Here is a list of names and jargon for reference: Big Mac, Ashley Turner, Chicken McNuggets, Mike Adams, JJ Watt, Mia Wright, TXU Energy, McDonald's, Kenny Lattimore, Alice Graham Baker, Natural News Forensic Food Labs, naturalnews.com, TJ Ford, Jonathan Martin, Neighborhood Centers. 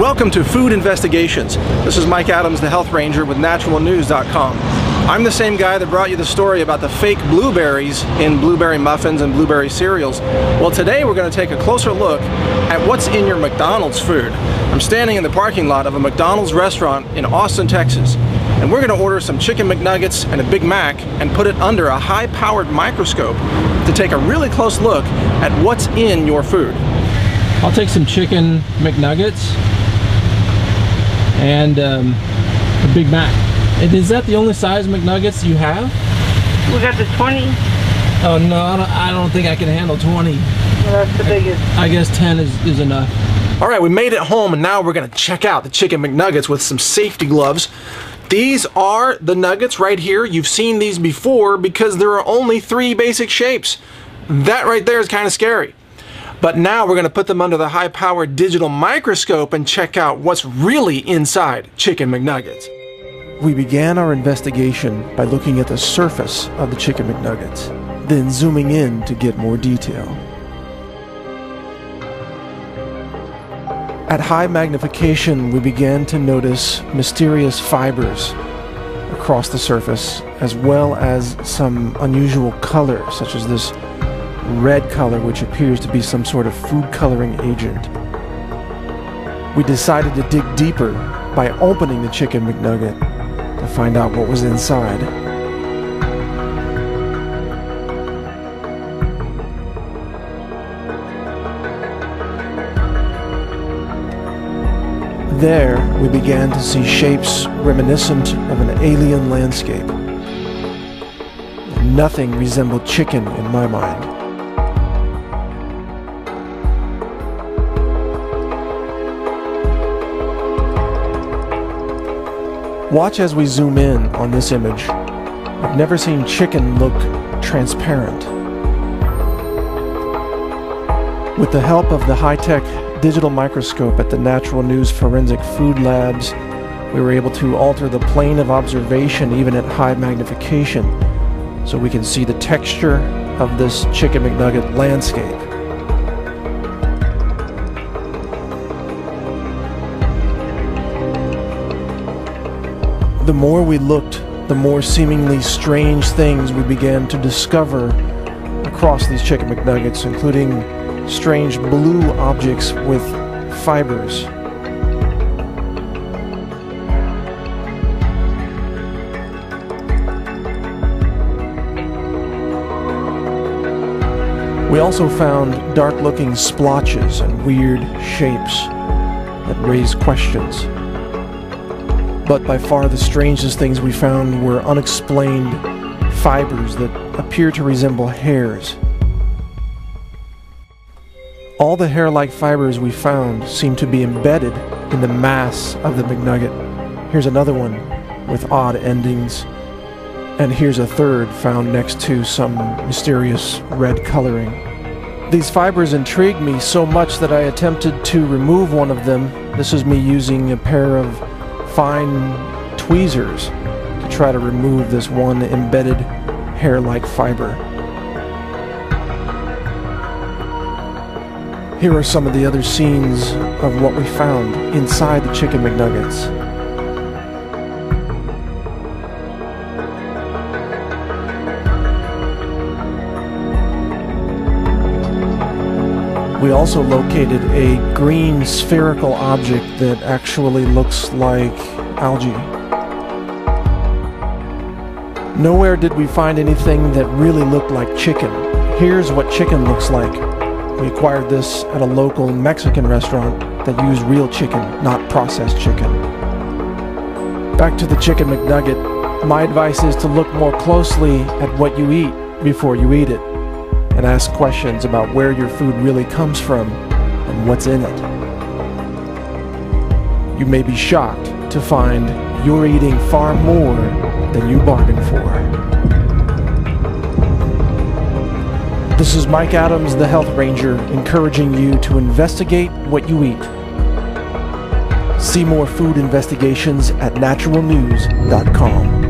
Welcome to Food Investigations. This is Mike Adams, the Health Ranger with naturalnews.com. I'm the same guy that brought you the story about the fake blueberries in blueberry muffins and blueberry cereals. Well, today we're going to take a closer look at what's in your McDonald's food. I'm standing in the parking lot of a McDonald's restaurant in Austin, Texas, and we're going to order some Chicken McNuggets and a Big Mac and put it under a high-powered microscope to take a really close look at what's in your food. I'll take some Chicken McNuggets and a Big Mac. Is that the only size McNuggets you have? We got the 20. Oh no, I don't think I can handle 20. Well, that's the biggest. I guess 10 is enough. All right, we made it home and now we're gonna check out the Chicken McNuggets with some safety gloves. These are the nuggets right here. You've seen these before because there are only 3 basic shapes. That right there is kind of scary. But now we're going to put them under the high-powered digital microscope and check out what's really inside Chicken McNuggets. We began our investigation by looking at the surface of the Chicken McNuggets, then zooming in to get more detail. At high magnification, we began to notice mysterious fibers across the surface, as well as some unusual color, such as this red color, which appears to be some sort of food coloring agent. We decided to dig deeper by opening the Chicken McNugget to find out what was inside. There, we began to see shapes reminiscent of an alien landscape. Nothing resembled chicken in my mind. Watch as we zoom in on this image. I've never seen chicken look transparent. With the help of the high-tech digital microscope at the Natural News Forensic Food Labs, we were able to alter the plane of observation even at high magnification, so we can see the texture of this Chicken McNugget landscape. The more we looked, the more seemingly strange things we began to discover across these Chicken McNuggets, including strange blue objects with fibers. We also found dark-looking splotches and weird shapes that raised questions. But by far the strangest things we found were unexplained fibers that appear to resemble hairs. All the hair-like fibers we found seem to be embedded in the mass of the McNugget. Here's another one with odd endings. And here's a third found next to some mysterious red coloring. These fibers intrigued me so much that I attempted to remove one of them. This is me using a pair of fine tweezers to try to remove this one embedded hair-like fiber. Here are some of the other scenes of what we found inside the Chicken McNuggets. We also located a green spherical object that actually looks like algae. Nowhere did we find anything that really looked like chicken. Here's what chicken looks like. We acquired this at a local Mexican restaurant that used real chicken, not processed chicken. Back to the Chicken McNugget. My advice is to look more closely at what you eat before you eat it, and ask questions about where your food really comes from and what's in it. You may be shocked to find you're eating far more than you bargained for. This is Mike Adams, the Health Ranger, encouraging you to investigate what you eat. See more food investigations at naturalnews.com.